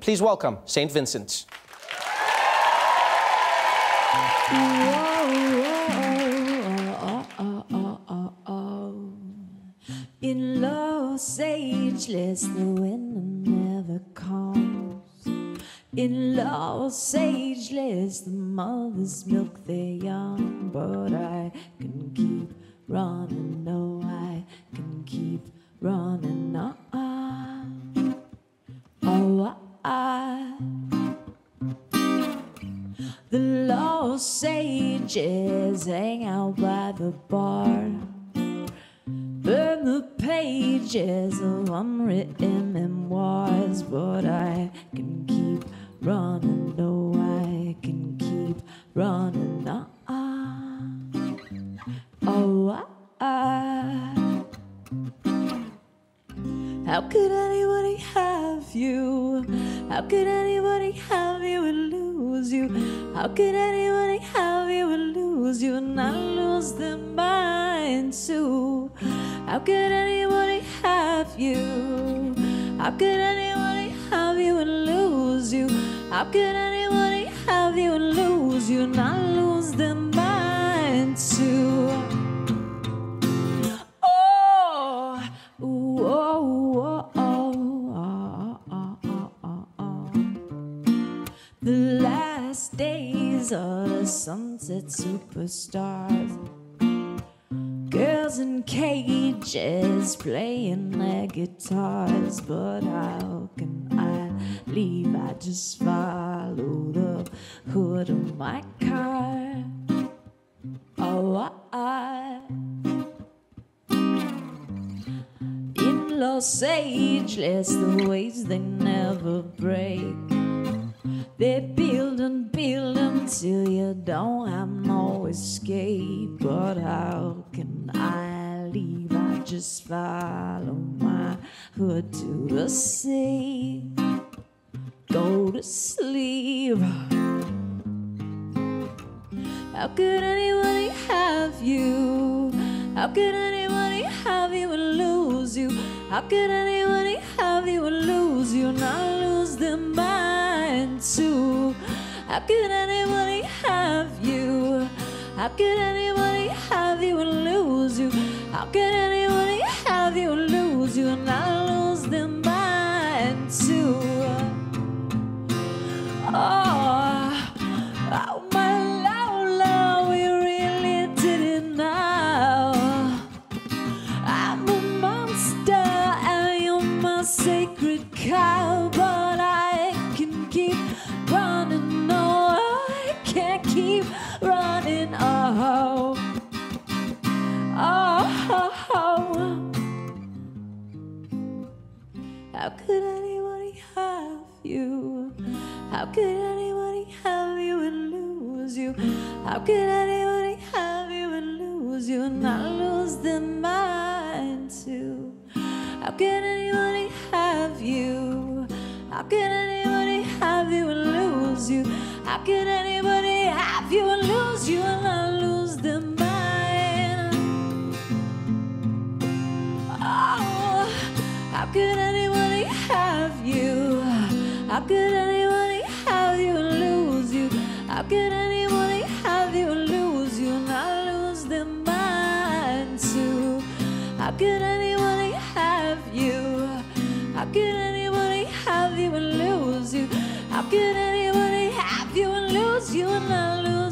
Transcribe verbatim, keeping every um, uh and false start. Please welcome Saint Vincent. In Los Angeles, the wind never calls. In Los Angeles, the mothers milk their young. But I can keep running, no, I can keep running on. The Los Angeles hang out by the bar, burn the pages of unwritten memoirs. But I can keep running, no, I can keep running on. Oh, I. How could anybody have you? How could anybody have you and lose you? How could anybody have you and lose you and not lose their mind too? How could anybody have you? How could anybody have you and lose you? How could anybody have you and lose you and not lose their mind too? Oh, ooh, oh, oh, oh, oh, oh, oh, oh. The last days of the sunset superstars, girls in cages playing their guitars. But how can I leave? I just follow the hood of my car. Oh, I. In Los Angeles, the waves they never break. They build and build until you don't have no escape. But how can I leave? I just follow my hood to the sea. Go to sleep. How could anybody have you? How could anybody have you and lose you? How could anybody have you and lose you and not lose their mind too? How could anybody have you? How could anybody have you and lose you? How could anybody have you and lose you and not lose their mind too? Oh, oh my love, love, we really did it now. Sacred cow, but I can keep running. No, I can't keep running. Oh, oh, oh. How could anybody have you? How could anybody have you and lose you? How could anybody have you and lose you and not lose their mind too? How could anybody have you? How could anybody have you and lose you? How could anybody have you and lose you and not lose their mind? Oh, how could anybody have you? How could anybody have you and lose you? How could anybody have you and lose you and not lose their mind too? How could anybody have you? How could anybody have you and lose you? How could anybody have you and lose you and not lose you?